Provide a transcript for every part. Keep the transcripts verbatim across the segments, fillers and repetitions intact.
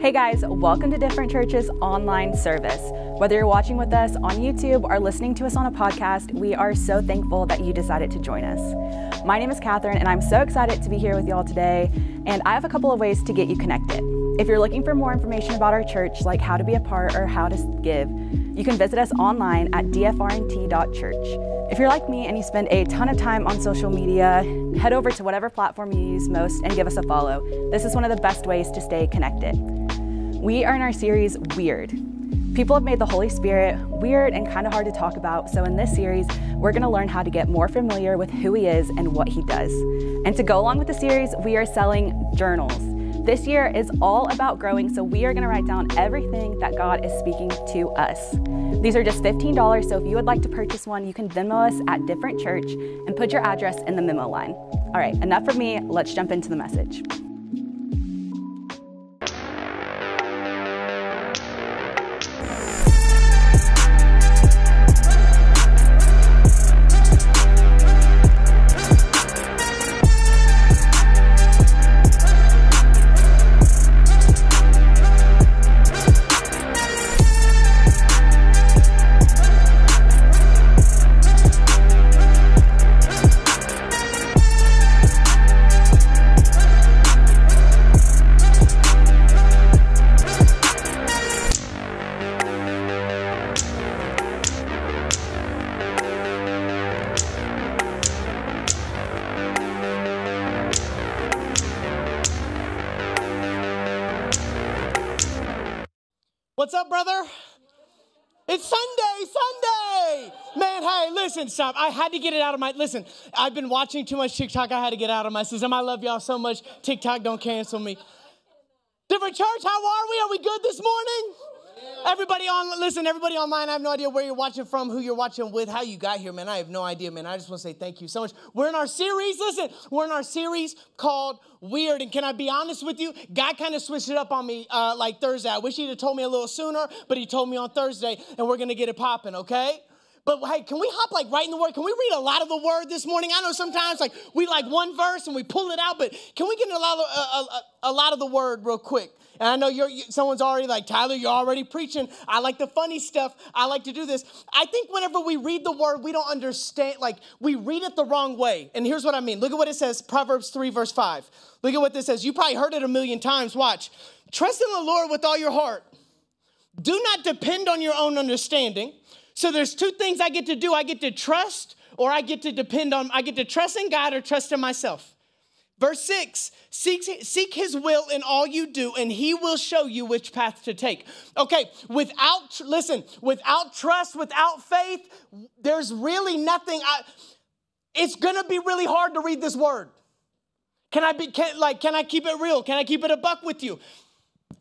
Hey guys, welcome to Different Churches online service. Whether you're watching with us on YouTube or listening to us on a podcast, we are so thankful that you decided to join us. My name is Catherine and I'm so excited to be here with y'all today, and I have a couple of ways to get you connected. If you're looking for more information about our church, like how to be a part or how to give, you can visit us online at d f r n t dot church. If you're like me and you spend a ton of time on social media, head over to whatever platform you use most and give us a follow. This is one of the best ways to stay connected. We are in our series, Weird. People have made the Holy Spirit weird and kind of hard to talk about, so in this series, we're gonna learn how to get more familiar with who he is and what he does. And to go along with the series, we are selling journals. This year is all about growing, so we are gonna write down everything that God is speaking to us. These are just fifteen dollars, so if you would like to purchase one, you can Venmo us at Different Church and put your address in the memo line. All right, enough from me, let's jump into the message. What's up, brother? It's Sunday, Sunday! Man, hey, listen, stop. I had to get it out of my, listen, I've been watching too much TikTok. I had to get out of my system. I love y'all so much. TikTok, don't cancel me. Different Church, how are we? Are we good this morning? Yeah. Everybody on, listen, everybody online, I have no idea where you're watching from, who you're watching with, how you got here, man. I have no idea, man. I just want to say thank you so much. We're in our series, listen, we're in our series called Weird. And can I be honest with you? God kind of switched it up on me uh, like Thursday. I wish he'd have told me a little sooner, but he told me on Thursday, and we're going to get it popping, okay? But hey, can we hop like right in the Word? Can we read a lot of the Word this morning? I know sometimes like we like one verse and we pull it out, but can we get a lot of, a, a, a lot of the Word real quick? And I know you're, you, someone's already like, Tyler, you're already preaching. I like the funny stuff. I like to do this. I think whenever we read the Word, we don't understand. Like, we read it the wrong way. And here's what I mean. Look at what it says, Proverbs three, verse five. Look at what this says. You probably heard it a million times. Watch. Trust in the Lord with all your heart. Do not depend on your own understanding. So there's two things I get to do. I get to trust or I get to depend on. I get to trust in God or trust in myself. Verse six, seek, seek his will in all you do, and he will show you which path to take. Okay, without, listen, without trust, without faith, there's really nothing. I, it's going to be really hard to read this Word. Can I be, can, like, can I keep it real? Can I keep it a buck with you?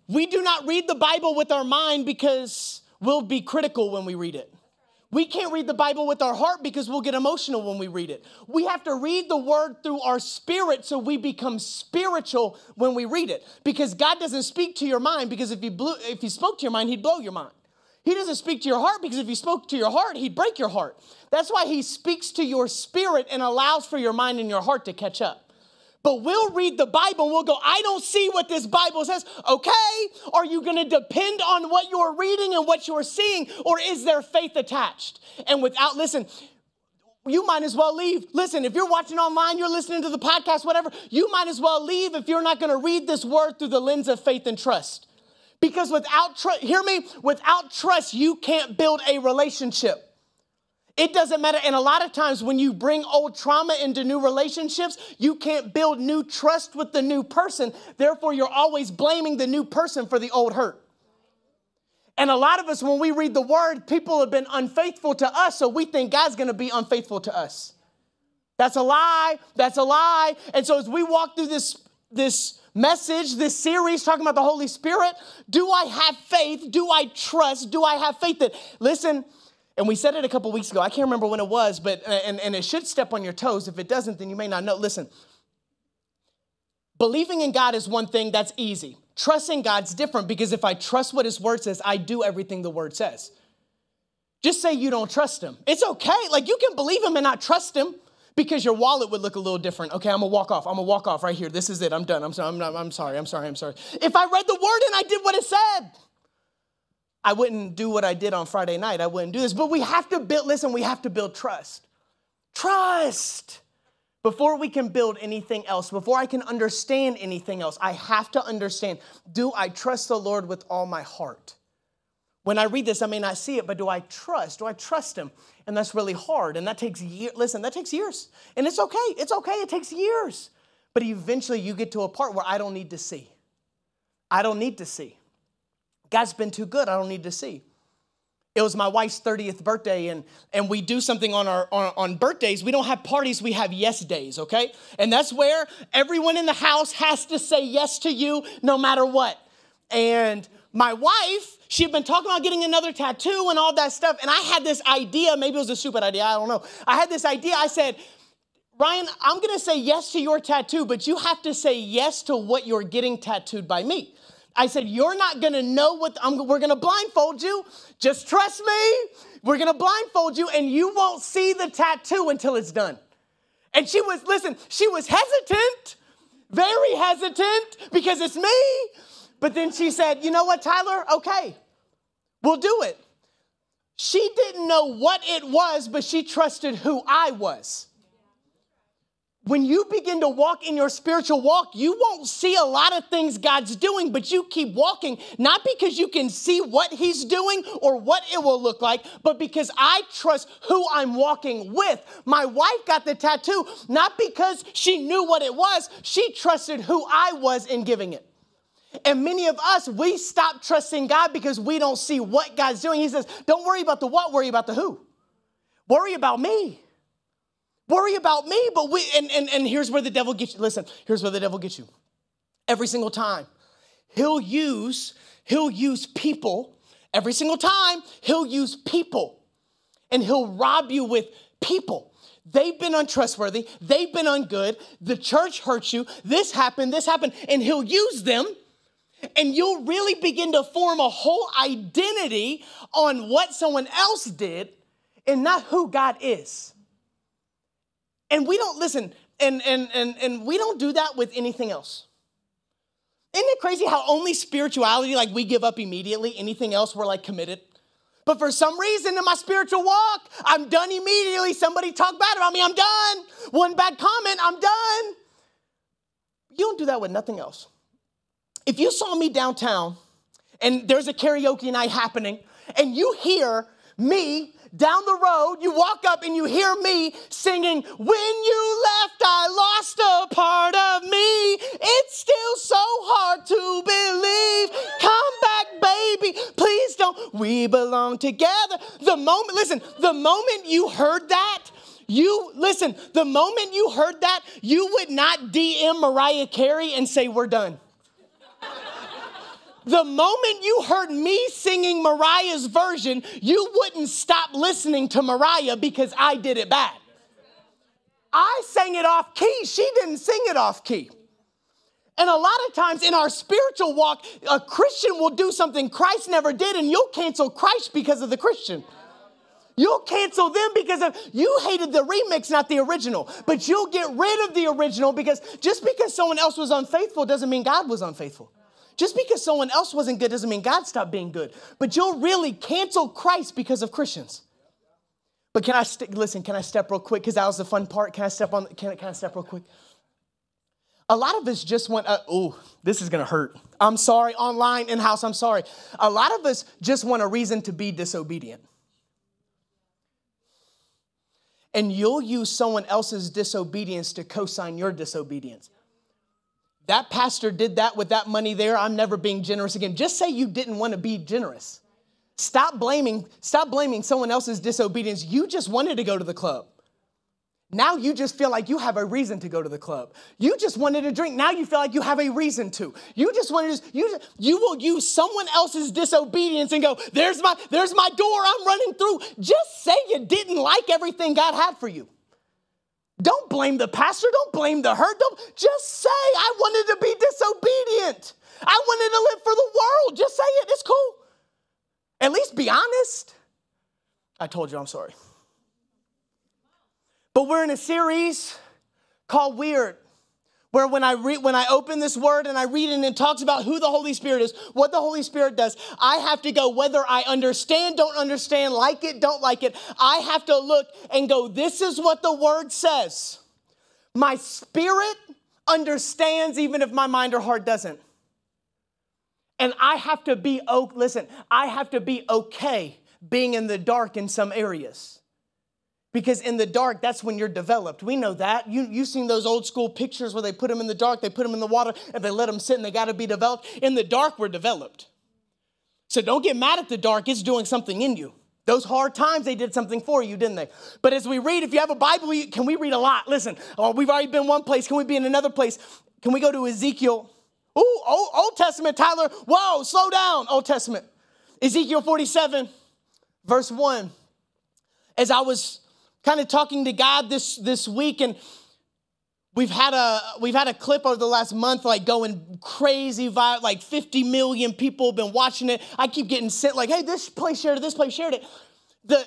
We do not read the Bible with our mind because we'll be critical when we read it. We can't read the Bible with our heart because we'll get emotional when we read it. We have to read the Word through our spirit so we become spiritual when we read it. Because God doesn't speak to your mind, because if he, blew, if he spoke to your mind, he'd blow your mind. He doesn't speak to your heart because if he spoke to your heart, he'd break your heart. That's why he speaks to your spirit and allows for your mind and your heart to catch up. But we'll read the Bible and we'll go, I don't see what this Bible says. Okay, are you going to depend on what you're reading and what you're seeing, or is there faith attached? And without, listen, you might as well leave. Listen, if you're watching online, you're listening to the podcast, whatever, you might as well leave if you're not going to read this Word through the lens of faith and trust. Because without trust, hear me, without trust, you can't build a relationship. It doesn't matter. And a lot of times when you bring old trauma into new relationships, you can't build new trust with the new person. Therefore, you're always blaming the new person for the old hurt. And a lot of us, when we read the Word, people have been unfaithful to us, so we think God's going to be unfaithful to us. That's a lie. That's a lie. And so as we walk through this, this message, this series talking about the Holy Spirit, do I have faith? Do I trust? Do I have faith that, listen, and we said it a couple weeks ago. I can't remember when it was, but and, and it should step on your toes. If it doesn't, then you may not know. Listen, believing in God is one thing. That's easy. Trusting God's different, because if I trust what his Word says, I do everything the Word says. Just say you don't trust him. It's okay. Like, you can believe him and not trust him, because your wallet would look a little different. Okay, I'm gonna walk off. I'm gonna walk off right here. This is it. I'm done. I'm sorry. I'm, not, I'm sorry. I'm sorry. I'm sorry. If I read the word and I did what it said, I wouldn't do what I did on Friday night. I wouldn't do this. But we have to build, listen, we have to build trust. Trust. Before we can build anything else, before I can understand anything else, I have to understand, do I trust the Lord with all my heart? When I read this, I may not see it, but do I trust? Do I trust him? And that's really hard. And that takes years. Listen, that takes years. And it's okay. It's okay. It takes years. But eventually you get to a part where I don't need to see. I don't need to see. God's been too good. I don't need to see. It was my wife's thirtieth birthday, and, and we do something on our on, on birthdays. We don't have parties. We have yes days, okay? And that's where everyone in the house has to say yes to you no matter what. And my wife, she had been talking about getting another tattoo and all that stuff, and I had this idea. Maybe it was a stupid idea. I don't know. I had this idea. I said, Ryan, I'm going to say yes to your tattoo, but you have to say yes to what you're getting tattooed by me. I said, you're not going to know what, I'm, we're going to blindfold you. Just trust me. We're going to blindfold you and you won't see the tattoo until it's done. And she was, listen, she was hesitant, very hesitant because it's me. But then she said, you know what, Tyler? Okay, we'll do it. She didn't know what it was, but she trusted who I was. When you begin to walk in your spiritual walk, you won't see a lot of things God's doing, but you keep walking, not because you can see what he's doing or what it will look like, but because I trust who I'm walking with. My wife got the tattoo, not because she knew what it was. She trusted who I was in giving it. And many of us, we stop trusting God because we don't see what God's doing. He says, don't worry about the what, worry about the who. Worry about me. Worry about me, but we, and, and, and here's where the devil gets you. Listen, here's where the devil gets you. Every single time. He'll use, he'll use people. Every single time, he'll use people. And he'll rob you with people. They've been untrustworthy. They've been ungood. The church hurt you. This happened, this happened. And he'll use them. And you'll really begin to form a whole identity on what someone else did and not who God is. And we don't, listen, and, and, and, and we don't do that with anything else. Isn't it crazy how only spirituality, like we give up immediately, anything else we're like committed? But for some reason in my spiritual walk, I'm done immediately. Somebody talk bad about me, I'm done. One bad comment, I'm done. You don't do that with nothing else. If you saw me downtown and there's a karaoke night happening and you hear me down the road, you walk up and you hear me singing, when you left, I lost a part of me. It's still so hard to believe. Come back, baby. Please don't. We belong together. The moment, listen, the moment you heard that, you, listen, the moment you heard that, you would not D M Mariah Carey and say, we're done. The moment you heard me singing Mariah's version, you wouldn't stop listening to Mariah because I did it bad. I sang it off key. She didn't sing it off key. And a lot of times in our spiritual walk, a Christian will do something Christ never did, and you'll cancel Christ because of the Christian. You'll cancel them because of, you hated the remix, not the original. But you'll get rid of the original because just because someone else was unfaithful doesn't mean God was unfaithful. Just because someone else wasn't good doesn't mean God stopped being good. But you'll really cancel Christ because of Christians. But can I st- listen? Can I step real quick? Because that was the fun part. Can I step on? Can, can I step real quick? A lot of us just want. Uh, oh, this is gonna hurt. I'm sorry. Online, in house. I'm sorry. A lot of us just want a reason to be disobedient. And you'll use someone else's disobedience to co-sign your disobedience. That pastor did that with that money there. I'm never being generous again. Just say you didn't want to be generous. Stop blaming, stop blaming someone else's disobedience. You just wanted to go to the club. Now you just feel like you have a reason to go to the club. You just wanted to drink. Now you feel like you have a reason to. You just wanted to, you, you will use someone else's disobedience and go, there's my, there's my door I'm running through. Just say you didn't like everything God had for you. Don't blame the pastor. Don't blame the hurt. Don't, just say, I wanted to be disobedient. I wanted to live for the world. Just say it. It's cool. At least be honest. I told you, I'm sorry. But we're in a series called Weird, where when I read, when I open this word and I read it and it talks about who the Holy Spirit is, what the Holy Spirit does, I have to go whether I understand, don't understand, like it, don't like it. I have to look and go, this is what the word says. My spirit understands even if my mind or heart doesn't. And I have to be, oh, listen, I have to be okay being in the dark in some areas. Because in the dark, that's when you're developed. We know that. You, you've seen those old school pictures where they put them in the dark, they put them in the water, and they let them sit, and they got to be developed. In the dark, we're developed. So don't get mad at the dark. It's doing something in you. Those hard times, they did something for you, didn't they? But as we read, if you have a Bible, you, can we read a lot? Listen, oh, we've already been one place. Can we be in another place? Can we go to Ezekiel? Ooh, Old, Old Testament, Tyler. Whoa, slow down, Old Testament. Ezekiel forty-seven, verse one. As I was kind of talking to God this, this week, and we've had a we've had a clip over the last month, like going crazy, vibe, like fifty million people have been watching it. I keep getting sent like, hey, this place shared it, this place shared it. The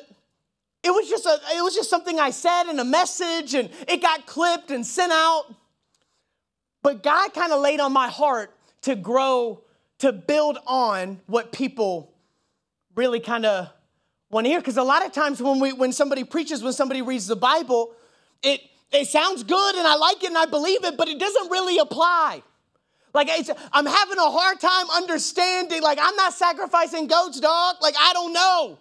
it was just a it was just something I said in a message, and it got clipped and sent out. But God kind of laid on my heart to grow, to build on what people really kind of want to hear, because a lot of times when we when somebody preaches, when somebody reads the Bible, it it sounds good and I like it and I believe it, but it doesn't really apply. Like it's, I'm having a hard time understanding. Like I'm not sacrificing goats, dog. Like I don't know.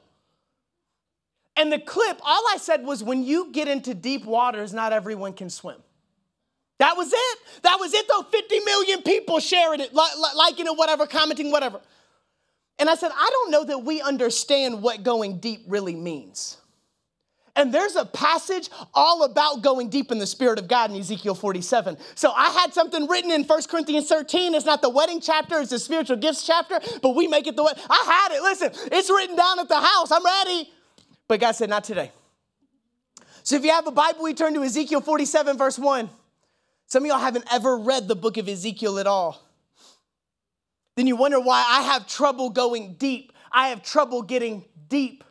And the clip, all I said was, when you get into deep waters, not everyone can swim. That was it. That was it. Though fifty million people sharing it, li- li- liking it, whatever, commenting, whatever. And I said, I don't know that we understand what going deep really means. And there's a passage all about going deep in the Spirit of God in Ezekiel forty-seven. So I had something written in First Corinthians thirteen. It's not the wedding chapter. It's the spiritual gifts chapter. But we make it the way. I had it. Listen, it's written down at the house. I'm ready. But God said, not today. So if you have a Bible, we turn to Ezekiel forty-seven, verse one. Some of y'all haven't ever read the book of Ezekiel at all. Then you wonder why I have trouble going deep. I have trouble getting deep.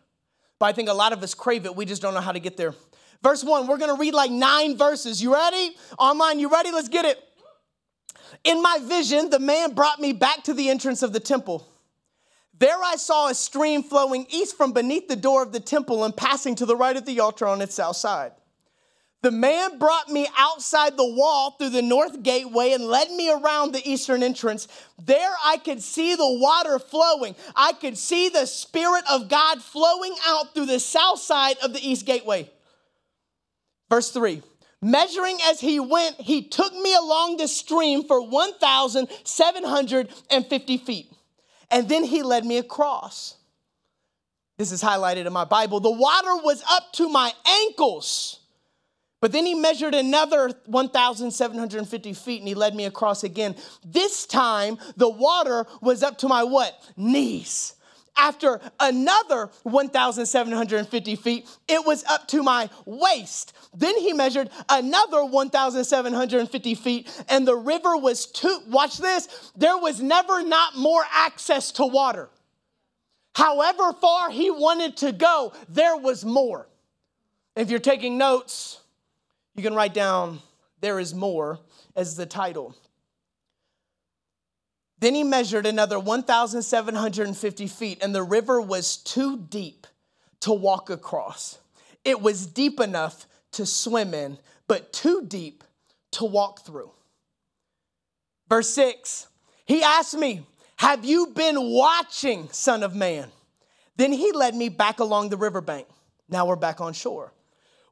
But I think a lot of us crave it. We just don't know how to get there. Verse one, we're going to read like nine verses. You ready? Online, you ready? Let's get it. In my vision, the man brought me back to the entrance of the temple. There I saw a stream flowing east from beneath the door of the temple and passing to the right of the altar on its south side. The man brought me outside the wall through the north gateway and led me around the eastern entrance. There I could see the water flowing. I could see the Spirit of God flowing out through the south side of the east gateway. Verse three, measuring as he went, he took me along the stream for one thousand seven hundred fifty feet. And then he led me across. This is highlighted in my Bible. The water was up to my ankles. But then he measured another one thousand seven hundred fifty feet and he led me across again. This time, the water was up to my what? Knees. After another one thousand seven hundred fifty feet, it was up to my waist. Then he measured another one thousand seven hundred fifty feet and the river was too, watch this, there was never not more access to water. However far he wanted to go, there was more. If you're taking notes, you can write down, there is more, as the title. Then he measured another one thousand seven hundred fifty feet, and the river was too deep to walk across. It was deep enough to swim in, but too deep to walk through. Verse six, he asked me, have you been watching, son of man? Then he led me back along the riverbank. Now we're back on shore.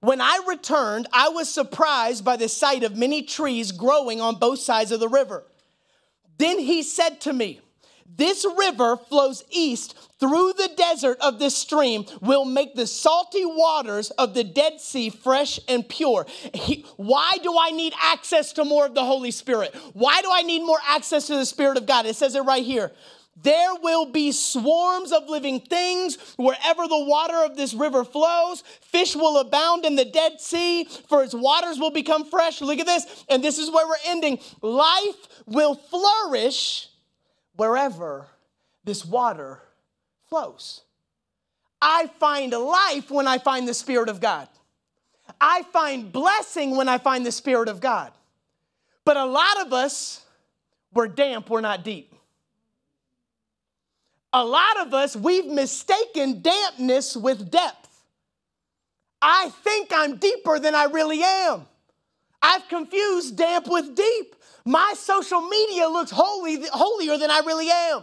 When I returned, I was surprised by the sight of many trees growing on both sides of the river. Then he said to me, this river flows east through the desert of this stream, will make the salty waters of the Dead Sea fresh and pure. He, why do I need access to more of the Holy Spirit? Why do I need more access to the Spirit of God? It says it right here. There will be swarms of living things wherever the water of this river flows. Fish will abound in the Dead Sea, for its waters will become fresh. Look at this. And this is where we're ending. Life will flourish wherever this water flows. I find life when I find the Spirit of God. I find blessing when I find the Spirit of God. But a lot of us, we're damp, we're not deep. A lot of us, we've mistaken dampness with depth. I think I'm deeper than I really am. I've confused damp with deep. My social media looks holy, holier than I really am.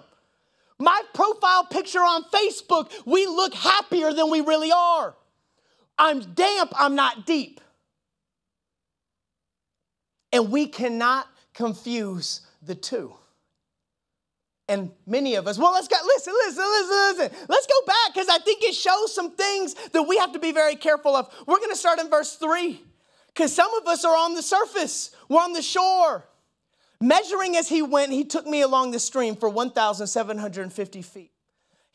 My profile picture on Facebook, we look happier than we really are. I'm damp, I'm not deep. And we cannot confuse the two. And many of us, well, let's go, listen, listen, listen, listen. Let's go back because I think it shows some things that we have to be very careful of. We're going to start in verse three because some of us are on the surface. We're on the shore. Measuring as he went, he took me along the stream for one thousand seven hundred fifty feet.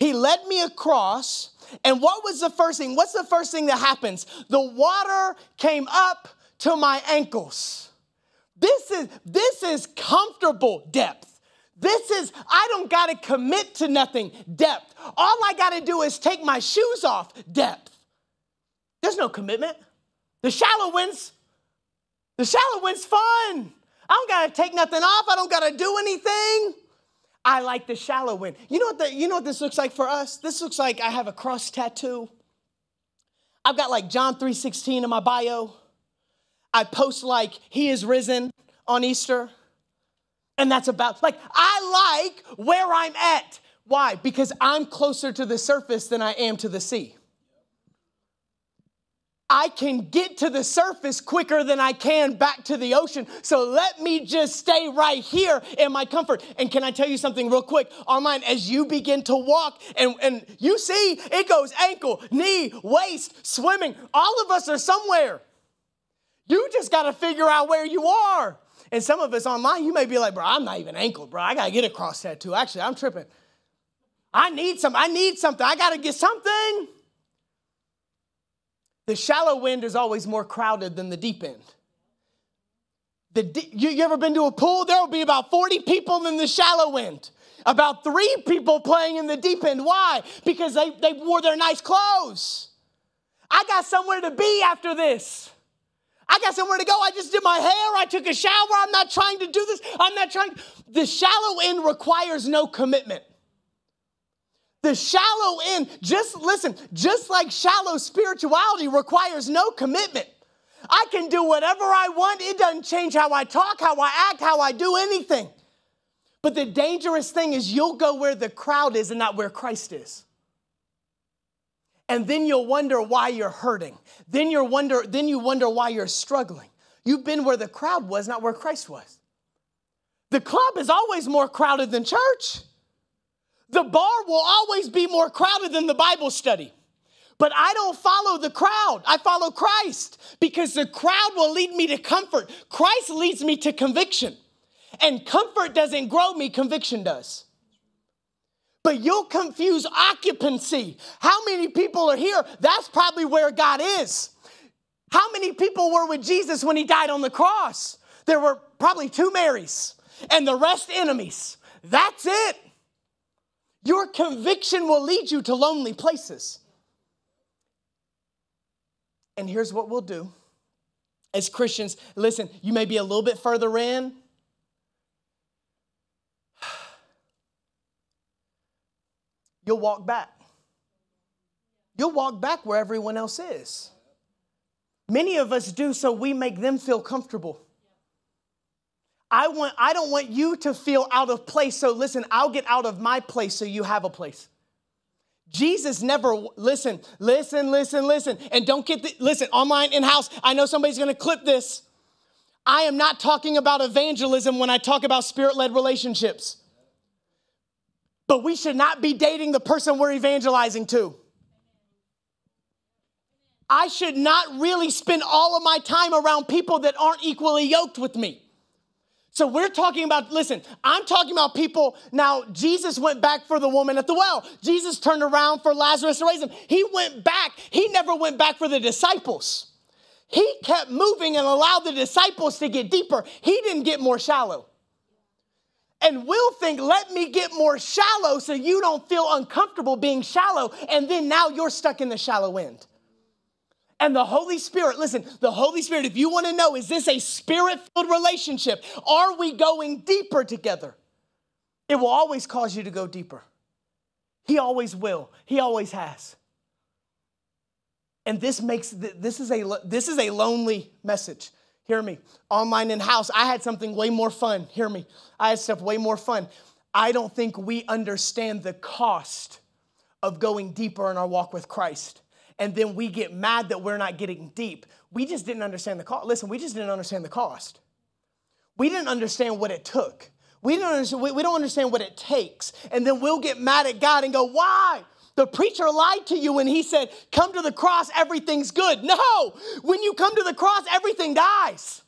He led me across. And what was the first thing? What's the first thing that happens? The water came up to my ankles. This is, this is comfortable depth. This is, I don't got to commit to nothing, depth. All I got to do is take my shoes off, depth. There's no commitment. The shallow wind's, the shallow wind's fun. I don't got to take nothing off. I don't got to do anything. I like the shallow wind. You know what the, you know what this looks like for us? This looks like I have a cross tattoo. I've got like John three sixteen in my bio. I post like he is risen on Easter. And that's about, like, I like where I'm at. Why? Because I'm closer to the surface than I am to the sea. I can get to the surface quicker than I can back to the ocean. So let me just stay right here in my comfort. And can I tell you something real quick? Online, as you begin to walk and, and you see, it goes ankle, knee, waist, swimming. All of us are somewhere. You just got to figure out where you are. And some of us online, you may be like, bro, I'm not even ankle, bro. I got to get a cross tattoo. Actually, I'm tripping. I need some. I need something. I got to get something. The shallow end is always more crowded than the deep end. The di- you, you ever been to a pool? There will be about forty people in the shallow end. About three people playing in the deep end. Why? Because they, they wore their nice clothes. I got somewhere to be after this. I got somewhere to go. I just did my hair. I took a shower. I'm not trying to do this. I'm not trying. The shallow end requires no commitment. The shallow end, just listen, just like shallow spirituality requires no commitment. I can do whatever I want. It doesn't change how I talk, how I act, how I do anything. But the dangerous thing is you'll go where the crowd is and not where Christ is. And then you'll wonder why you're hurting. Then you'll wonder, then you wonder why you're struggling. You've been where the crowd was, not where Christ was. The club is always more crowded than church. The bar will always be more crowded than the Bible study. But I don't follow the crowd. I follow Christ because the crowd will lead me to comfort. Christ leads me to conviction. And comfort doesn't grow me, conviction does. But you'll confuse occupancy. How many people are here? That's probably where God is. How many people were with Jesus when he died on the cross? There were probably two Marys and the rest enemies. That's it. Your conviction will lead you to lonely places. And here's what we'll do. As Christians, listen, you may be a little bit further in. You'll walk back. You'll walk back where everyone else is. Many of us do so we make them feel comfortable. I want, I don't want you to feel out of place, so listen, I'll get out of my place so you have a place. Jesus never, listen, listen, listen, listen, and don't get, the, listen, online, in-house, I know somebody's going to clip this. I am not talking about evangelism when I talk about spirit-led relationships. But we should not be dating the person we're evangelizing to. I should not really spend all of my time around people that aren't equally yoked with me. So we're talking about, listen, I'm talking about people. Now, Jesus went back for the woman at the well. Jesus turned around for Lazarus to raise him. He went back. He never went back for the disciples. He kept moving and allowed the disciples to get deeper. He didn't get more shallow. And we'll think, let me get more shallow so you don't feel uncomfortable being shallow. And then now you're stuck in the shallow end. And the Holy Spirit, listen, the Holy Spirit, if you want to know, is this a spirit-filled relationship? Are we going deeper together? It will always cause you to go deeper. He always will. He always has. And this makes, this is a, this is a lonely message. Hear me. Online and house, I had something way more fun. Hear me. I had stuff way more fun. I don't think we understand the cost of going deeper in our walk with Christ. And then we get mad that we're not getting deep. We just didn't understand the cost. Listen, we just didn't understand the cost. We didn't understand what it took. We don't understand, we don't understand what it takes. And then we'll get mad at God and go, why? The preacher lied to you when he said, come to the cross, everything's good. No, when you come to the cross, everything dies.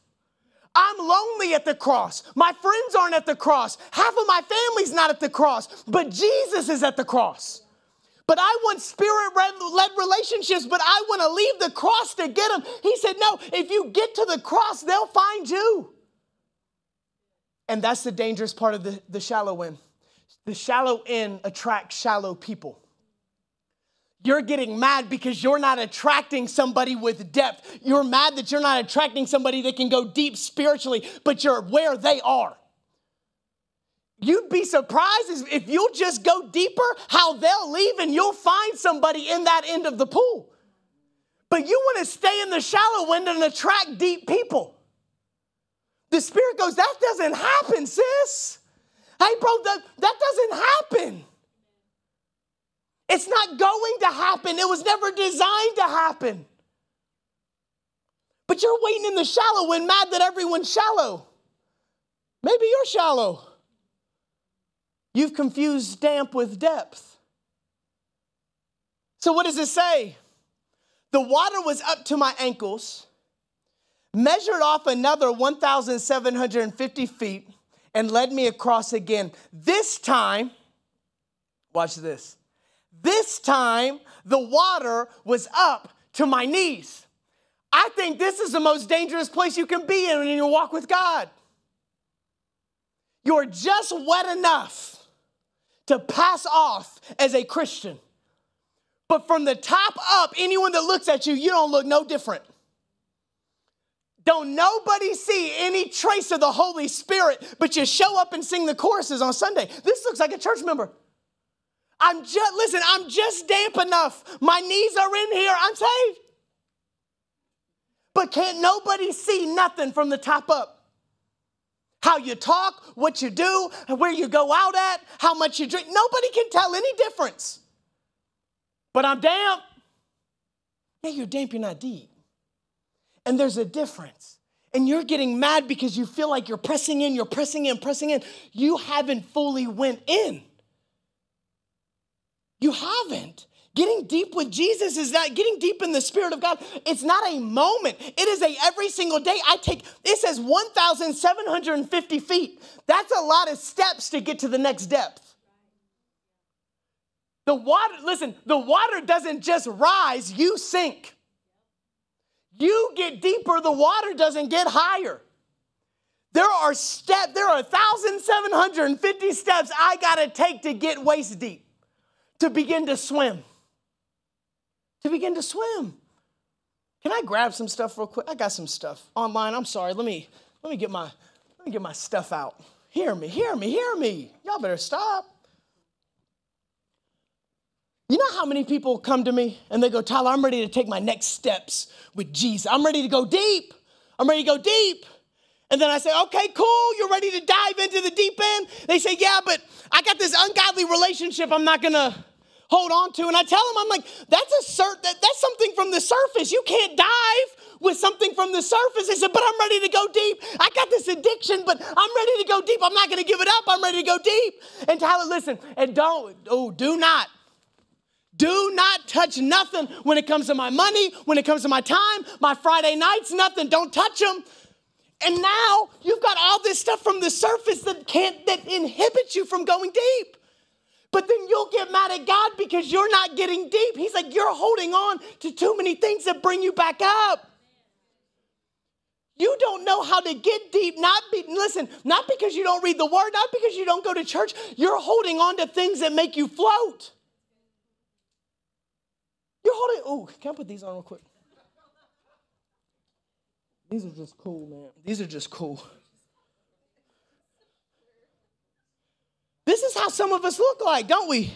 I'm lonely at the cross. My friends aren't at the cross. Half of my family's not at the cross, but Jesus is at the cross. But I want spirit-led relationships, but I want to leave the cross to get them. He said, no, if you get to the cross, they'll find you. And that's the dangerous part of the, the shallow end. The shallow end attracts shallow people. You're getting mad because you're not attracting somebody with depth. You're mad that you're not attracting somebody that can go deep spiritually, but you're where they are. You'd be surprised if you'll just go deeper, how they'll leave and you'll find somebody in that end of the pool. But you want to stay in the shallow end and attract deep people. The Spirit goes, that doesn't happen, sis. Hey, bro, that, that doesn't happen. It's not going to happen. It was never designed to happen. But you're waiting in the shallow and mad that everyone's shallow. Maybe you're shallow. You've confused damp with depth. So what does it say? The water was up to my ankles, measured off another one thousand seven hundred fifty feet, and led me across again. This time, watch this. This time, the water was up to my knees. I think this is the most dangerous place you can be in in your walk with God. You're just wet enough to pass off as a Christian. But from the top up, anyone that looks at you, you don't look no different. Don't nobody see any trace of the Holy Spirit, but you show up and sing the choruses on Sunday. This looks like a church member. I'm just, listen, I'm just damp enough. My knees are in here. I'm saved. But can't nobody see nothing from the top up? How you talk, what you do, where you go out at, how much you drink. Nobody can tell any difference. But I'm damp. Yeah, you're damp, you're not deep. And there's a difference. And you're getting mad because you feel like you're pressing in, you're pressing in, pressing in. You haven't fully went in. You haven't. Getting deep with Jesus is not, getting deep in the Spirit of God, it's not a moment. It is a every single day. I take, it says one thousand seven hundred fifty feet. That's a lot of steps to get to the next depth. The water, listen, the water doesn't just rise, you sink. You get deeper, the water doesn't get higher. There are steps, there are one thousand seven hundred fifty steps I gotta take to get waist deep, to begin to swim. To begin to swim. Can I grab some stuff real quick? I got some stuff online. I'm sorry. Let me let me get my let me get my stuff out. Hear me, hear me, hear me. Y'all better stop. You know how many people come to me and they go, Tyler, I'm ready to take my next steps with Jesus. I'm ready to go deep. I'm ready to go deep. And then I say, okay, cool, you're ready to dive into the deep end? They say, yeah, but I got this ungodly relationship I'm not gonna hold on to. And I tell them, I'm like, that's a cert, that, that's something from the surface. You can't dive with something from the surface. They said, but I'm ready to go deep. I got this addiction, but I'm ready to go deep. I'm not gonna give it up. I'm ready to go deep. And Tyler, listen, and don't, oh, do not. Do not touch nothing when it comes to my money, when it comes to my time, my Friday nights, nothing. Don't touch them. And now you've got all this stuff from the surface that can't, that inhibits you from going deep. But then you'll get mad at God because you're not getting deep. He's like, you're holding on to too many things that bring you back up. You don't know how to get deep. Not be, listen, not because you don't read the word, not because you don't go to church. You're holding on to things that make you float. You're holding, oh, can I put these on real quick? These are just cool, man. These are just cool. This is how some of us look like, don't we?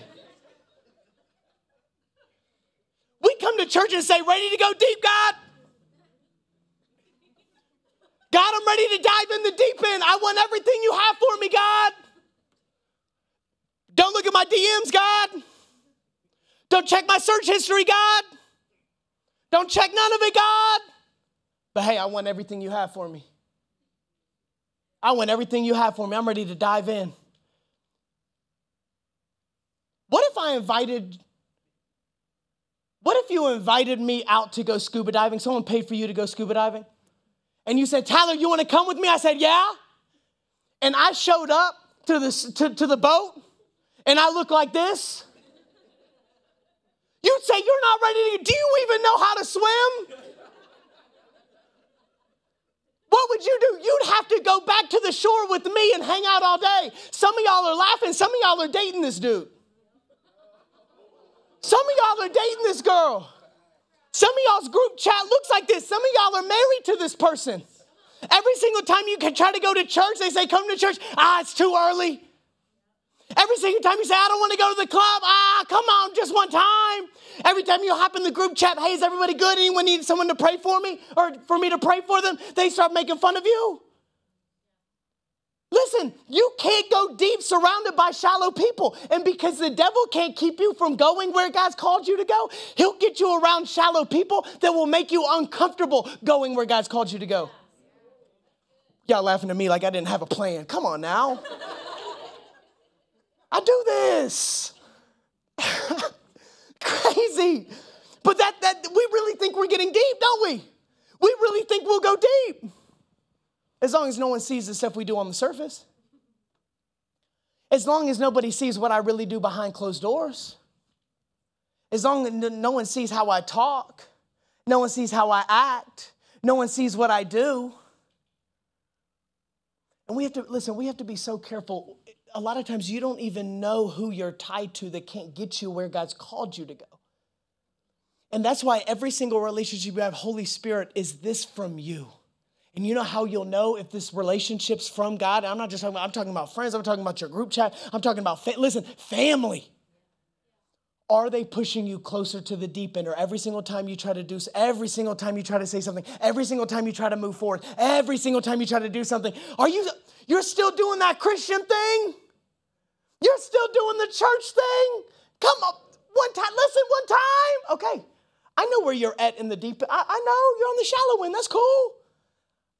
We come to church and say, ready to go deep, God. God, I'm ready to dive in the deep end. I want everything you have for me, God. Don't look at my D Ms, God. Don't check my search history, God. Don't check none of it, God. But hey, I want everything you have for me. I want everything you have for me. I'm ready to dive in. What if I invited, what if you invited me out to go scuba diving? Someone paid for you to go scuba diving. And you said, Tyler, you want to come with me? I said, yeah. And I showed up to the, to, to the boat, and I look like this. You'd say, you're not ready to, do you even know how to swim? What would you do? You'd have to go back to the shore with me and hang out all day. Some of y'all are laughing. Some of y'all are dating this dude. Some of y'all are dating this girl. Some of y'all's group chat looks like this. Some of y'all are married to this person. Every single time you can try to go to church, they say, come to church. Ah, it's too early. Every single time you say, I don't want to go to the club. Ah, come on, just one time. Every time you hop in the group chat, hey, is everybody good? Anyone need someone to pray for me or for me to pray for them? They start making fun of you. Listen, you can't go deep surrounded by shallow people. And because the devil can't keep you from going where God's called you to go, he'll get you around shallow people that will make you uncomfortable going where God's called you to go. Y'all laughing at me like I didn't have a plan. Come on now. I do this. Crazy. But that, that we really think we're getting deep, don't we? We really think we'll go deep. As long as no one sees the stuff we do on the surface. As long as nobody sees what I really do behind closed doors. As long as no one sees how I talk. No one sees how I act. No one sees what I do. And we have to, listen, we have to be so careful. A lot of times you don't even know who you're tied to that can't get you where God's called you to go. And that's why every single relationship you have, Holy Spirit, is this from you? And you know how you'll know if this relationship's from God? I'm not just talking about, I'm talking about friends. I'm talking about your group chat. I'm talking about, fa- listen, family. Are they pushing you closer to the deep end? Or every single time you try to do, every single time you try to say something, every single time you try to move forward, every single time you try to do something, are you, you're still doing that Christian thing? You're still doing the church thing? Come up one time, listen, one time. Okay, I know where you're at in the deep end. I, I know you're on the shallow end. That's cool.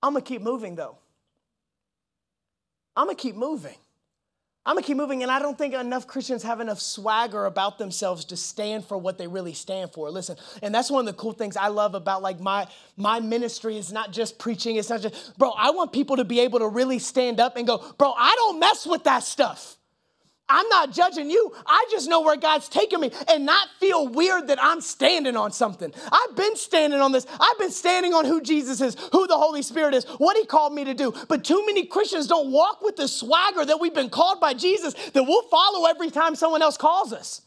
I'm going to keep moving, though. I'm going to keep moving. I'm going to keep moving, and I don't think enough Christians have enough swagger about themselves to stand for what they really stand for. Listen, and that's one of the cool things I love about, like, my, my ministry is not just preaching. It's not just, bro, I want people to be able to really stand up and go, bro, I don't mess with that stuff. I'm not judging you. I just know where God's taking me and not feel weird that I'm standing on something. I've been standing on this. I've been standing on who Jesus is, who the Holy Spirit is, what he called me to do. But too many Christians don't walk with the swagger that we've been called by Jesus that we'll follow every time someone else calls us.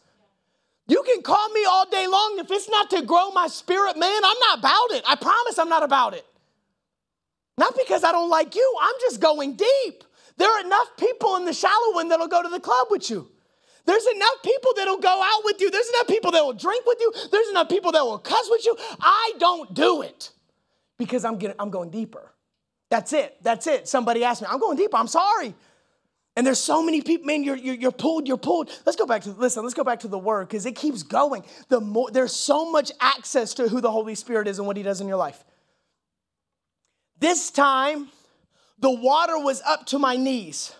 You can call me all day long. If it's not to grow my spirit, man, I'm not about it. I promise I'm not about it. Not because I don't like you. I'm just going deep. There are enough people in the shallow end that'll go to the club with you. There's enough people that'll go out with you. There's enough people that will drink with you. There's enough people that will cuss with you. I don't do it because I'm getting, I'm going deeper. That's it. That's it. Somebody asked me, I'm going deeper. I'm sorry. And there's so many people, man, you're, you're, you're pulled, you're pulled. Let's go back to, listen, let's go back to the word because it keeps going. The more, there's so much access to who the Holy Spirit is and what he does in your life. This time, the water was up to my knees.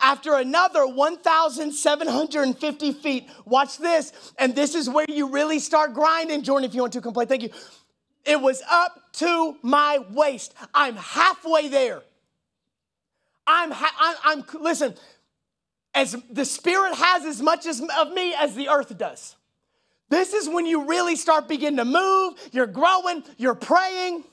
After another one thousand seven hundred fifty feet, watch this, and this is where you really start grinding. Jordan, if you want to complain, thank you. It was up to my waist. I'm halfway there. I'm, ha- I'm, I'm, listen, as the Spirit has as much as, of me as the earth does. This is when you really start beginning to move. You're growing, you're praying.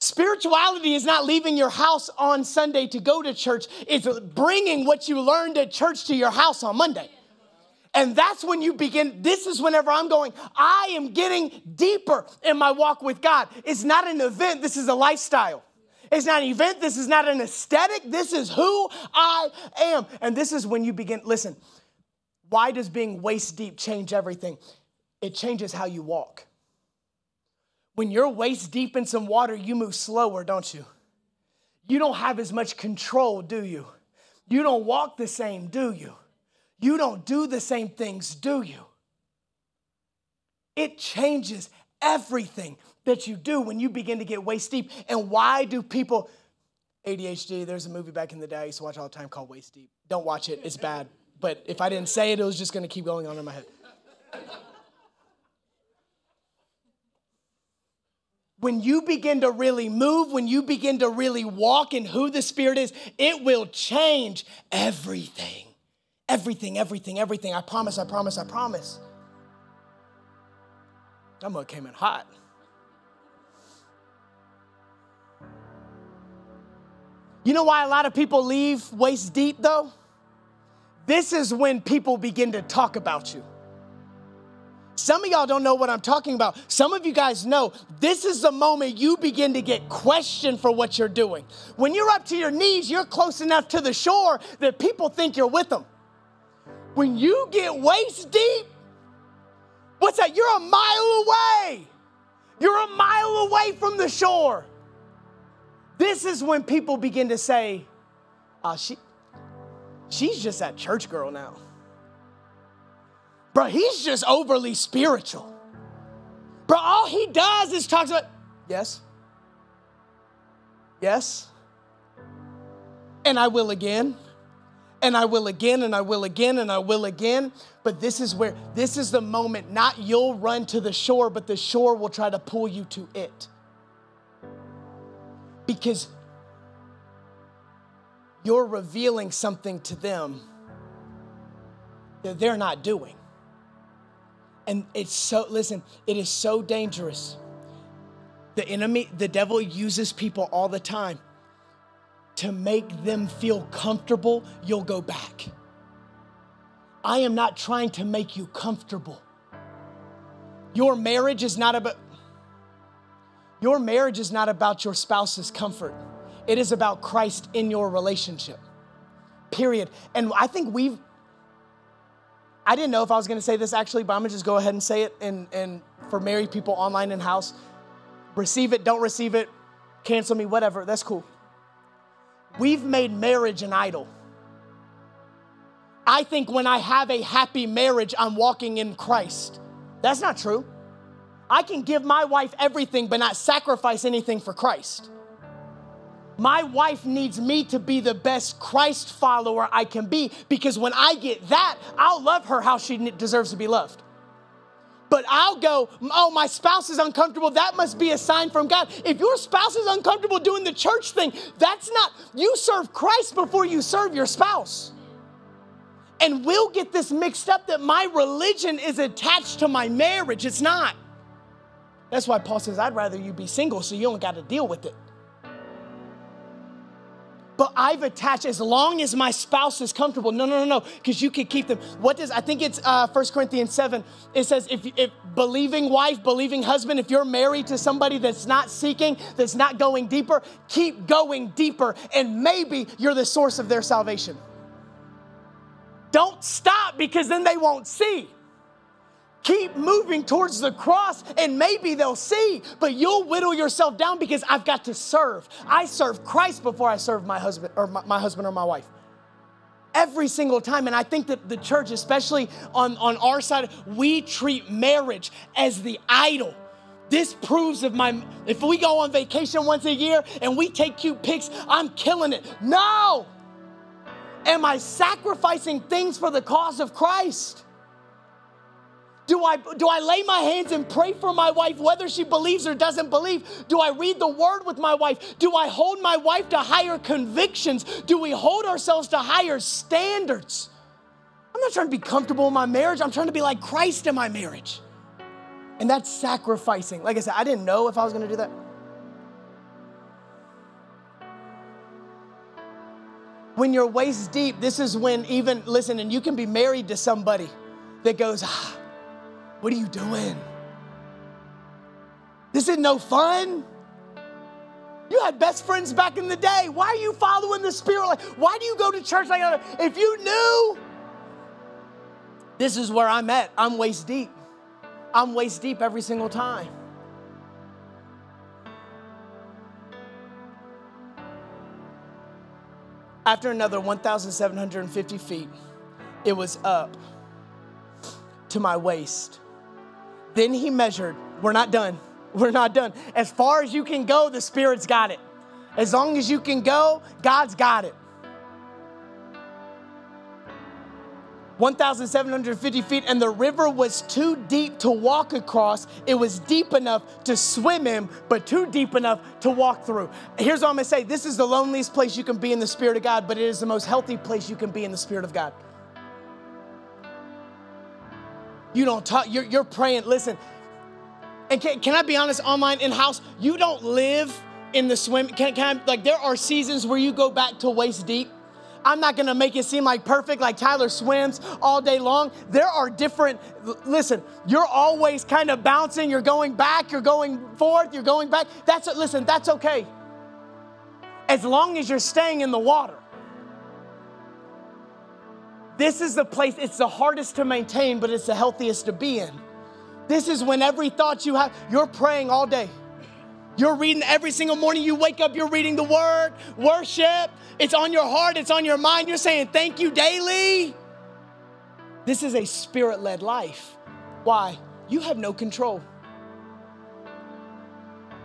Spirituality is not leaving your house on Sunday to go to church. It's bringing what you learned at church to your house on Monday. And that's when you begin, this is whenever I'm going, I am getting deeper in my walk with God. It's not an event, this is a lifestyle. It's not an event, this is not an aesthetic, this is who I am. And this is when you begin, listen, why does being waist deep change everything? It changes how you walk. When you're waist deep in some water, you move slower, don't you? You don't have as much control, do you? You don't walk the same, do you? You don't do the same things, do you? It changes everything that you do when you begin to get waist deep. And why do people, A D H D, there's a movie back in the day I used to watch all the time called Waist Deep. Don't watch it, it's bad. But if I didn't say it, it was just gonna keep going on in my head. When you begin to really move, when you begin to really walk in who the Spirit is, it will change everything. Everything, everything, everything. I promise, I promise, I promise. That mug came in hot. You know why a lot of people leave waist deep though? This is when people begin to talk about you. Some of y'all don't know what I'm talking about. Some of you guys know this is the moment you begin to get questioned for what you're doing. When you're up to your knees, you're close enough to the shore that people think you're with them. When you get waist deep, what's that? You're a mile away. You're a mile away from the shore. This is when people begin to say, oh, she, she's just that church girl now. Bro, he's just overly spiritual. Bro, all he does is talks about, yes, yes, and I will again, and I will again, and I will again, and I will again. But this is where, this is the moment, not you'll run to the shore, but the shore will try to pull you to it. Because you're revealing something to them that they're not doing. And it's so, listen, it is so dangerous. The enemy, the devil uses people all the time to make them feel comfortable. You'll go back. I am not trying to make you comfortable. Your marriage is not about, your marriage is not about your spouse's comfort. It is about Christ in your relationship, period. And I think we've, I didn't know if I was going to say this actually, but I'm going to just go ahead and say it. And, and for married people online and house, receive it, don't receive it, cancel me, whatever. That's cool. We've made marriage an idol. I think when I have a happy marriage, I'm walking in Christ. That's not true. I can give my wife everything, but not sacrifice anything for Christ. My wife needs me to be the best Christ follower I can be, because when I get that, I'll love her how she deserves to be loved. But I'll go, oh, my spouse is uncomfortable. That must be a sign from God. If your spouse is uncomfortable doing the church thing, that's not, you serve Christ before you serve your spouse. And we'll get this mixed up that my religion is attached to my marriage. It's not. That's why Paul says, I'd rather you be single so you don't got to deal with it. But I've attached as long as my spouse is comfortable. No, no, no, no, because you could keep them. What does, I think it's uh, First Corinthians seven. It says if, if believing wife, believing husband, if you're married to somebody that's not seeking, that's not going deeper, keep going deeper. And maybe you're the source of their salvation. Don't stop, because then they won't see. Keep moving towards the cross and maybe they'll see, but you'll whittle yourself down, because I've got to serve. I serve Christ before I serve my husband or my, my husband or my wife. Every single time. And I think that the church, especially on, on our side, we treat marriage as the idol. This proves if my, if we go on vacation once a year and we take cute pics, I'm killing it. No! Am I sacrificing things for the cause of Christ? Do I, do I lay my hands and pray for my wife, whether she believes or doesn't believe? Do I read the word with my wife? Do I hold my wife to higher convictions? Do we hold ourselves to higher standards? I'm not trying to be comfortable in my marriage. I'm trying to be like Christ in my marriage. And that's sacrificing. Like I said, I didn't know if I was going to do that. When you're waist deep, this is when even, listen, and you can be married to somebody that goes, ah, what are you doing? This isn't no fun. You had best friends back in the day. Why are you following the Spirit? Like, why do you go to church like that? If you knew, this is where I'm at. I'm waist deep. I'm waist deep every single time. After another one thousand seven hundred fifty feet, it was up to my waist. Then he measured. We're not done. We're not done. As far as you can go, the Spirit's got it. As long as you can go, God's got it. one thousand seven hundred fifty feet, and the river was too deep to walk across. It was deep enough to swim in, but too deep enough to walk through. Here's what I'm gonna say. This is the loneliest place you can be in the Spirit of God, but it is the most healthy place you can be in the Spirit of God. You don't talk, you're, you're praying, listen. And can, can I be honest, online, in-house, you don't live in the swim, can, can I, like there are seasons where you go back to waist deep. I'm not gonna make it seem like perfect, like Tyler swims all day long. There are different, listen, you're always kind of bouncing, you're going back, you're going forth, you're going back. That's, listen, that's okay. As long as you're staying in the water. This is the place, it's the hardest to maintain, but it's the healthiest to be in. This is when every thought you have, you're praying all day. You're reading every single morning you wake up, you're reading the word, worship. It's on your heart, it's on your mind. You're saying thank you daily. This is a Spirit-led life. Why? You have no control.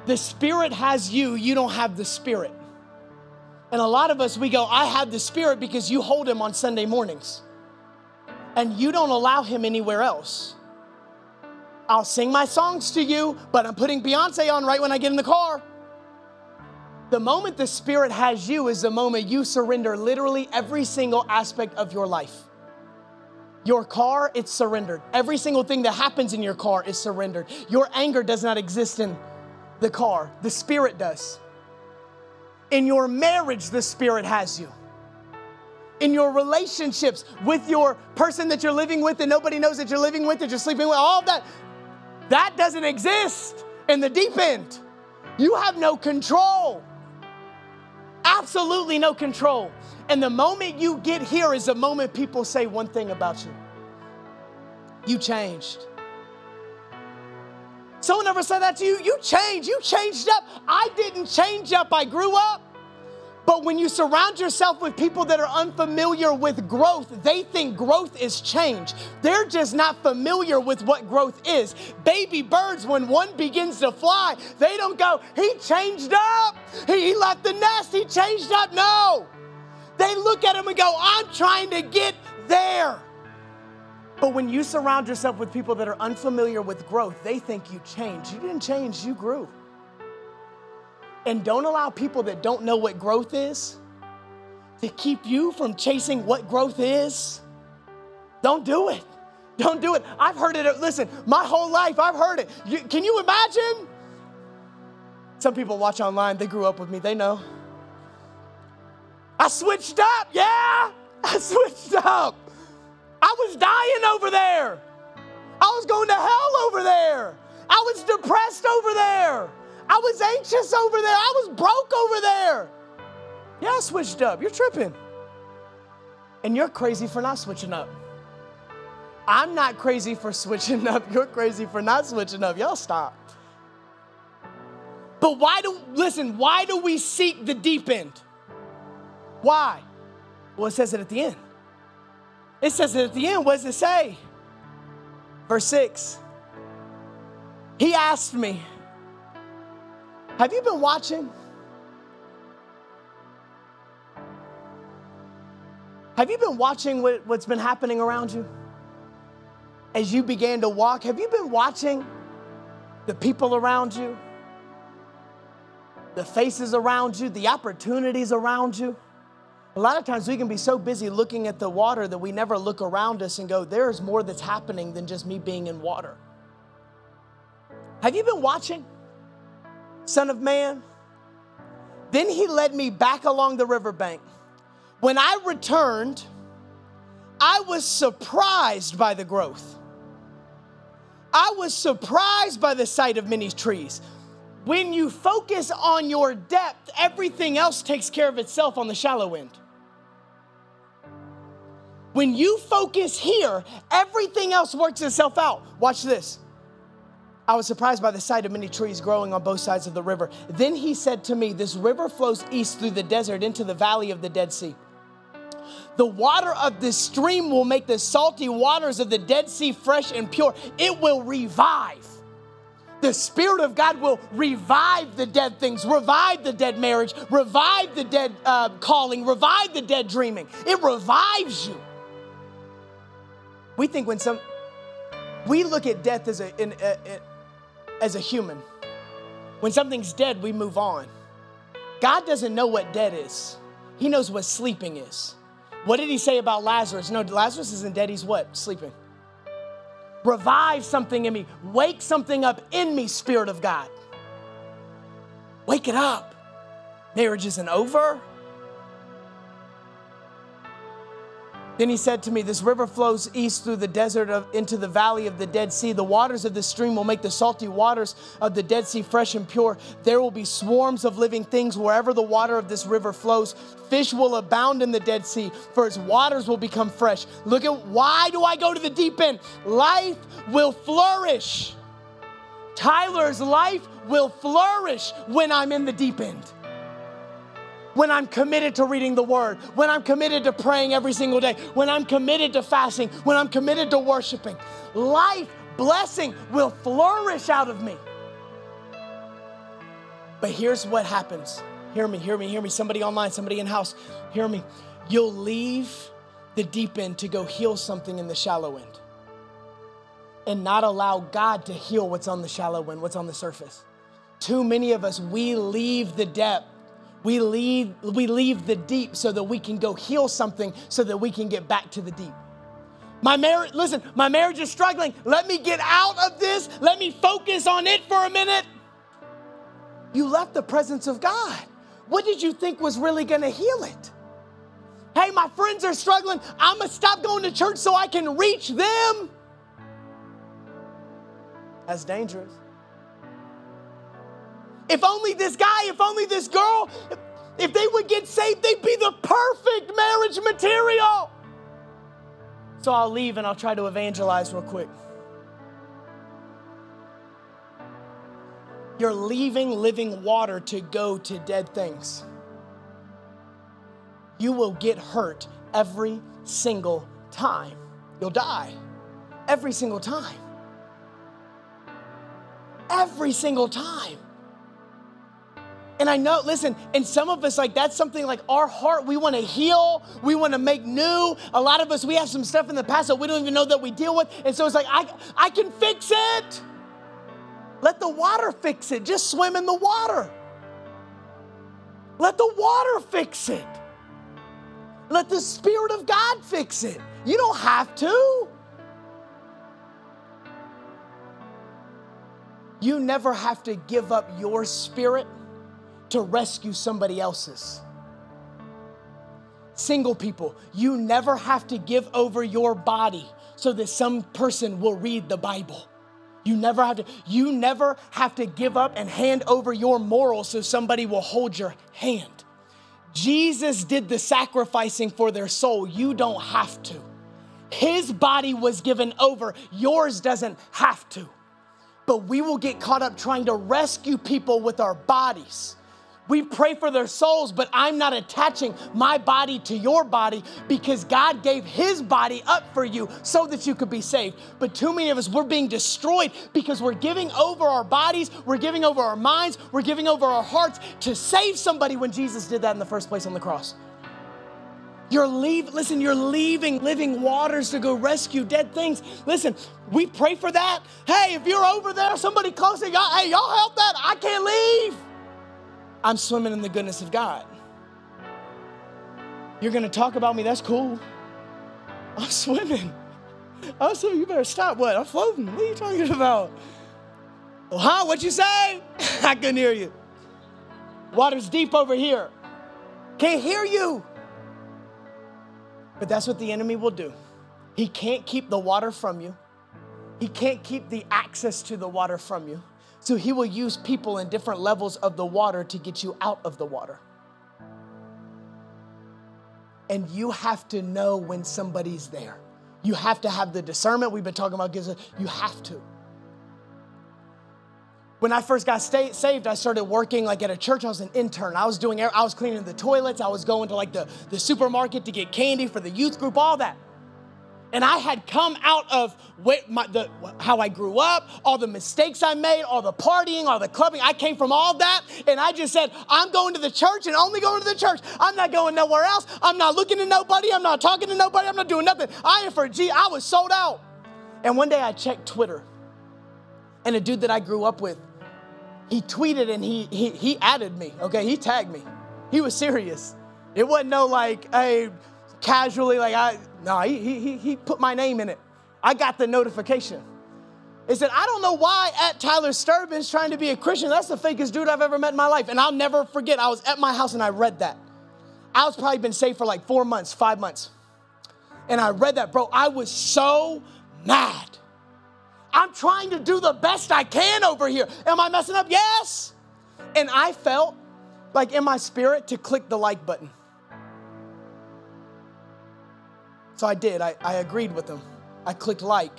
The Spirit has you, you don't have the Spirit. And a lot of us, we go, I have the Spirit because you hold Him on Sunday mornings. And you don't allow Him anywhere else. I'll sing my songs to you, but I'm putting Beyonce on right when I get in the car. The moment the Spirit has you is the moment you surrender literally every single aspect of your life. Your car, it's surrendered. Every single thing that happens in your car is surrendered. Your anger does not exist in the car. The Spirit does. In your marriage, the Spirit has you. In your relationships with your person that you're living with and nobody knows that you're living with, that you're sleeping with, all of that. That doesn't exist in the deep end. You have no control. Absolutely no control. And the moment you get here is the moment people say one thing about you. You changed. Someone ever said that to you? You changed. You changed up. I didn't change up. I grew up. But when you surround yourself with people that are unfamiliar with growth, they think growth is change. They're just not familiar with what growth is. Baby birds, when one begins to fly, they don't go, he changed up. He, he left the nest. He changed up. No. They look at him and go, I'm trying to get there. But when you surround yourself with people that are unfamiliar with growth, they think you changed. You didn't change. You grew. And don't allow people that don't know what growth is to keep you from chasing what growth is. Don't do it. Don't do it. I've heard it. Listen, my whole life, I've heard it. You, can you imagine? Some people watch online. They grew up with me. They know. I switched up. Yeah, I switched up. I was dying over there. I was going to hell over there. I was depressed over there. I was anxious over there. I was broke over there. Yeah, I switched up. You're tripping. And you're crazy for not switching up. I'm not crazy for switching up. You're crazy for not switching up. Y'all stop. But why do, listen, why do we seek the deep end? Why? Well, it says it at the end. It says it at the end. What does it say? Verse six. He asked me, have you been watching? Have you been watching what, what's been happening around you? As you began to walk, have you been watching the people around you? The faces around you, the opportunities around you? A lot of times we can be so busy looking at the water that we never look around us and go, there is more that's happening than just me being in water. Have you been watching? Son of man. Then he led me back along the riverbank. When I returned, I I was surprised by the growth. I was surprised by the sight of many trees. When you focus on your depth, everything else takes care of itself on the shallow end. When you focus here, everything else works itself out. Watch this. I was surprised by the sight of many trees growing on both sides of the river. Then he said to me, this river flows east through the desert into the valley of the Dead Sea. The water of this stream will make the salty waters of the Dead Sea fresh and pure. It will revive. The Spirit of God will revive the dead things, revive the dead marriage, revive the dead uh, calling, revive the dead dreaming. It revives you. We think when some, we look at death as a, in, uh, in, as a human. When something's dead, we move on. God doesn't know what dead is. He knows what sleeping is. What did he say about Lazarus? No, Lazarus isn't dead, he's what? Sleeping. Revive something in me. Wake something up in me, Spirit of God. Wake it up. Marriage isn't over. Then he said to me, this river flows east through the desert of, into the valley of the Dead Sea. The waters of the stream will make the salty waters of the Dead Sea fresh and pure. There will be swarms of living things wherever the water of this river flows. Fish will abound in the Dead Sea, for its waters will become fresh. Look at, why do I go to the deep end? Life will flourish. Tyler's life will flourish when I'm in the deep end. When I'm committed to reading the word, when I'm committed to praying every single day, when I'm committed to fasting, when I'm committed to worshiping, life, blessing will flourish out of me. But here's what happens. Hear me, hear me, hear me. Somebody online, somebody in house, hear me. You'll leave the deep end to go heal something in the shallow end and not allow God to heal what's on the shallow end, what's on the surface. Too many of us, we leave the depth. We leave, we leave the deep so that we can go heal something so that we can get back to the deep. My marriage, listen, my marriage is struggling. Let me get out of this. Let me focus on it for a minute. You left the presence of God. What did you think was really going to heal it? Hey, my friends are struggling. I'm going to stop going to church so I can reach them. That's dangerous. If only this guy, if only this girl, if, if they would get saved, they'd be the perfect marriage material. So I'll leave and I'll try to evangelize real quick. You're leaving living water to go to dead things. You will get hurt every single time. You'll die every single time. Every single time. And I know, listen, and some of us, like, that's something like our heart, we want to heal, we want to make new. A lot of us, we have some stuff in the past that we don't even know that we deal with. And so it's like, I, I can fix it. Let the water fix it. Just swim in the water. Let the water fix it. Let the Spirit of God fix it. You don't have to. You never have to give up your spirit to rescue somebody else's. Single people, you never have to give over your body so that some person will read the Bible. You never have to, you never have to give up and hand over your morals so somebody will hold your hand. Jesus did the sacrificing for their soul. You don't have to. His body was given over. Yours doesn't have to. But we will get caught up trying to rescue people with our bodies. We pray for their souls, but I'm not attaching my body to your body because God gave his body up for you so that you could be saved. But too many of us, we're being destroyed because we're giving over our bodies, we're giving over our minds, we're giving over our hearts to save somebody when Jesus did that in the first place on the cross. You're leaving, listen, you're leaving living waters to go rescue dead things. Listen, we pray for that. Hey, if you're over there, somebody close to y'all, hey, y'all help that. I can't leave. I'm swimming in the goodness of God. You're going to talk about me. That's cool. I'm swimming. I'm swimming. You better stop. What? I'm floating. What are you talking about? Oh, huh? What you say? I couldn't hear you. Water's deep over here. Can't hear you. But that's what the enemy will do. He can't keep the water from you. He can't keep the access to the water from you. So he will use people in different levels of the water to get you out of the water. And you have to know when somebody's there. You have to have the discernment we've been talking about. You have to. When I first got sta- saved, I started working like at a church. I was an intern. I was doing, I was cleaning the toilets. I was going to like the, the supermarket to get candy for the youth group, all that. And I had come out of my, the, how I grew up, all the mistakes I made, all the partying, all the clubbing. I came from all that, and I just said, I'm going to the church and only going to the church. I'm not going nowhere else. I'm not looking at nobody. I'm not talking to nobody. I'm not doing nothing. I am for G. I was sold out. And one day I checked Twitter, and a dude that I grew up with, he tweeted and he he he added me, okay? He tagged me. He was serious. It wasn't no like, hey, casually like I... No, he, he, he put my name in it. I got the notification. It said, I don't know why at Tyler Sterban is trying to be a Christian. That's the fakest dude I've ever met in my life. And I'll never forget. I was at my house and I read that. I was probably been saved for like four months, five months. And I read that, bro. I was so mad. I'm trying to do the best I can over here. Am I messing up? Yes. And I felt like in my spirit to click the like button. So I did. I, I agreed with them. I clicked like.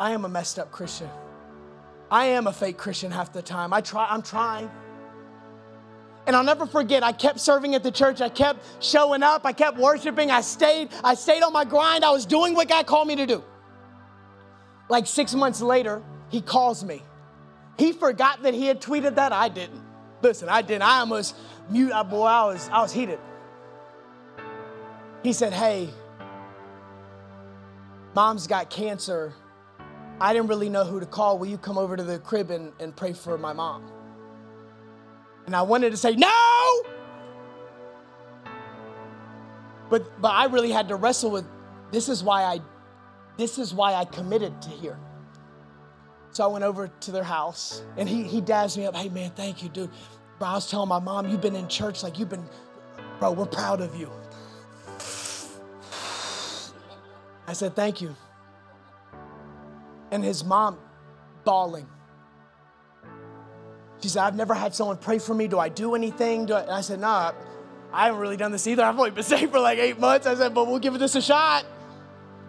I am a messed up Christian. I am a fake Christian half the time. I try, I'm trying. And I'll never forget, I kept serving at the church. I kept showing up. I kept worshiping. I stayed. I stayed on my grind. I was doing what God called me to do. Like six months later, he calls me. He forgot that he had tweeted that. I didn't. Listen, I didn't. I almost mute. Boy, I was, I was heated. He said, hey, Mom's got cancer. I didn't really know who to call. Will you come over to the crib and, and pray for my mom? And I wanted to say, no! But, but I really had to wrestle with, this is why I, this is why I committed to here. So I went over to their house and he, he dabs me up. Hey man, thank you, dude. Bro, I was telling my mom, you've been in church, like you've been, bro, we're proud of you. I said, thank you. And his mom, bawling. She said, I've never had someone pray for me. Do I do anything? Do I? And I said, nah, I haven't really done this either. I've only been saved for like eight months. I said, but we'll give this a shot.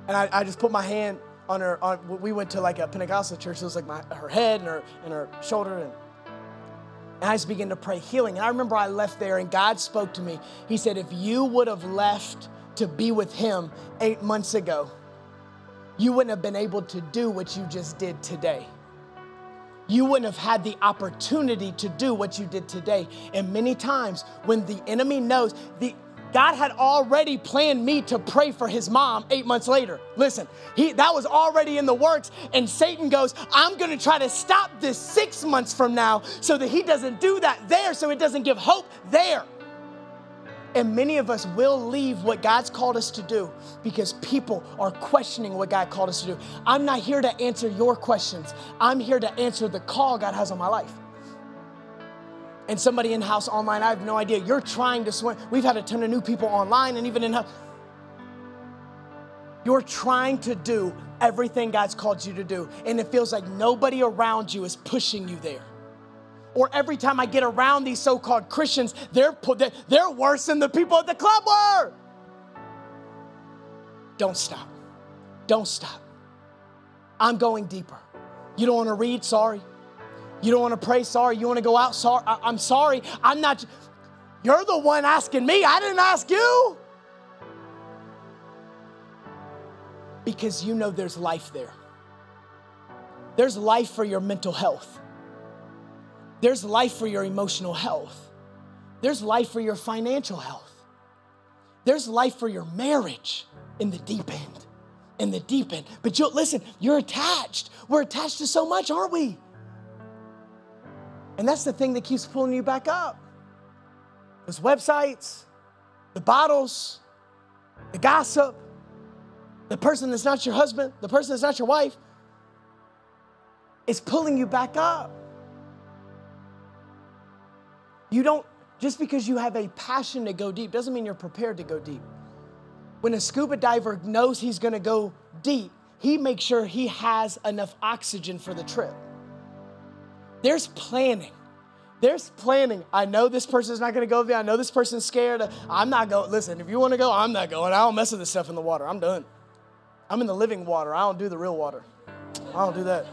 And I, I just put my hand on her. On, we went to like a Pentecostal church. It was like my, her head and her, and her shoulder. And, and I just began to pray healing. And I remember I left there and God spoke to me. He said, if you would have left to be with him eight months ago, you wouldn't have been able to do what you just did today. You wouldn't have had the opportunity to do what you did today. And many times when the enemy knows, the God had already planned me to pray for his mom eight months later. Listen, he, that was already in the works. And Satan goes, I'm going to try to stop this six months from now so that he doesn't do that there, so it doesn't give hope there. And many of us will leave what God's called us to do because people are questioning what God called us to do. I'm not here to answer your questions. I'm here to answer the call God has on my life. And somebody in-house online, I have no idea. You're trying to swim. We've had a ton of new people online and even in-house. You're trying to do everything God's called you to do. And it feels like nobody around you is pushing you there. Or every time I get around these so-called Christians, they're, they're worse than the people at the club were. Don't stop. Don't stop. I'm going deeper. You don't want to read? Sorry. You don't want to pray? Sorry. You want to go out? Sorry. I, I'm sorry. I'm not. You're the one asking me. I didn't ask you. Because you know there's life there. There's life for your mental health. There's life for your emotional health. There's life for your financial health. There's life for your marriage in the deep end, in the deep end. But you listen, you're attached. We're attached to so much, aren't we? And that's the thing that keeps pulling you back up. Those websites, the bottles, the gossip, the person that's not your husband, the person that's not your wife, is pulling you back up. You don't, just because you have a passion to go deep doesn't mean you're prepared to go deep. When a scuba diver knows he's going to go deep, he makes sure he has enough oxygen for the trip. There's planning. There's planning. I know this person's not going to go there. I know this person's scared. I'm not going. Listen, if you want to go, I'm not going. I don't mess with this stuff in the water. I'm done. I'm in the living water. I don't do the real water. I don't do that.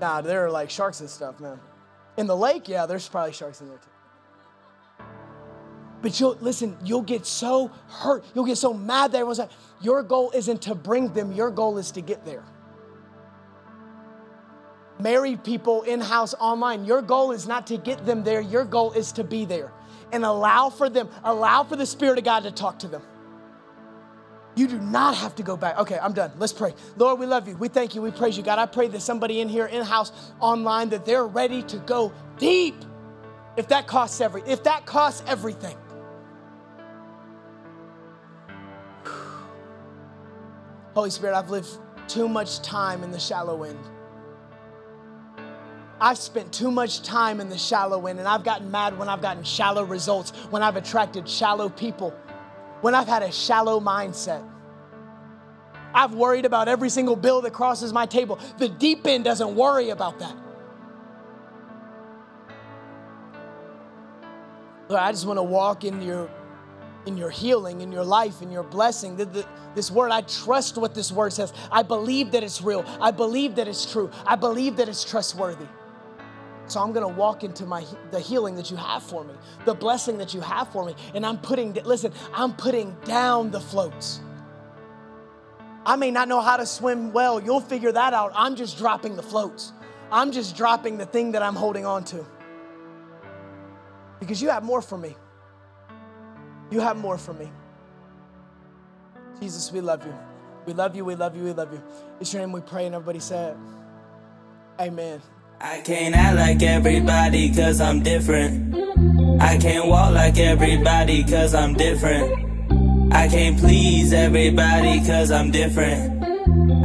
Nah, there are like sharks and stuff, man. In the lake, yeah, there's probably sharks in there too. But you'll, listen, you'll get so hurt. You'll get so mad that everyone's like, your goal isn't to bring them. Your goal is to get there. Married people, in-house, online, your goal is not to get them there. Your goal is to be there and allow for them, allow for the Spirit of God to talk to them. You do not have to go back. Okay, I'm done. Let's pray. Lord, we love you. We thank you. We praise you. God, I pray that somebody in here, in-house, online, that they're ready to go deep. If that costs every, if that costs everything. Holy Spirit, I've lived too much time in the shallow end. I've spent too much time in the shallow end, and I've gotten mad when I've gotten shallow results, when I've attracted shallow people, when I've had a shallow mindset. I've worried about every single bill that crosses my table. The deep end doesn't worry about that. Lord, I just want to walk in your, in your healing, in your life, in your blessing. The, the, this word, I trust what this word says. I believe that it's real. I believe that it's true. I believe that it's trustworthy. So I'm going to walk into my the healing that you have for me, the blessing that you have for me. And I'm putting, listen, I'm putting down the floats. I may not know how to swim well. You'll figure that out. I'm just dropping the floats. I'm just dropping the thing that I'm holding on to. Because you have more for me. You have more for me. Jesus, we love you. We love you, we love you, we love you. It's your name we pray, and everybody said, amen. I can't act like everybody cause I'm different. I can't walk like everybody cause I'm different. I can't please everybody cause I'm different.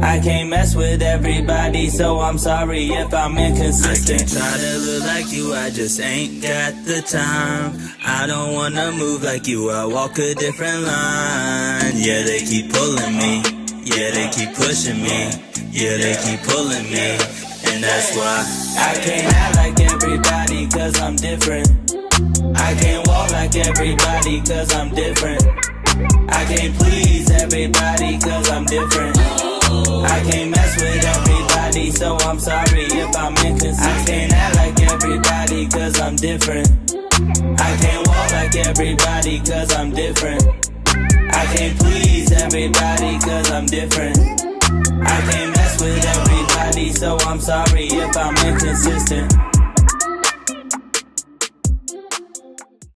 I can't mess with everybody, so I'm sorry if I'm inconsistent. I can't try to look like you, I just ain't got the time. I don't wanna move like you, I walk a different line. Yeah, they keep pulling me. Yeah, they keep pushing me. Yeah, they keep pulling me. And that's why I can't act like everybody cause I'm different. I can't walk like everybody cause I'm different. I can't please everybody cause I'm different. I can't mess with everybody, so I'm sorry if I'm inconsistent. I can't act like everybody cause I'm different. I can't walk like everybody cause I'm different. I can't please everybody cause I'm different. I can't mess with everybody, so I'm sorry if I'm inconsistent.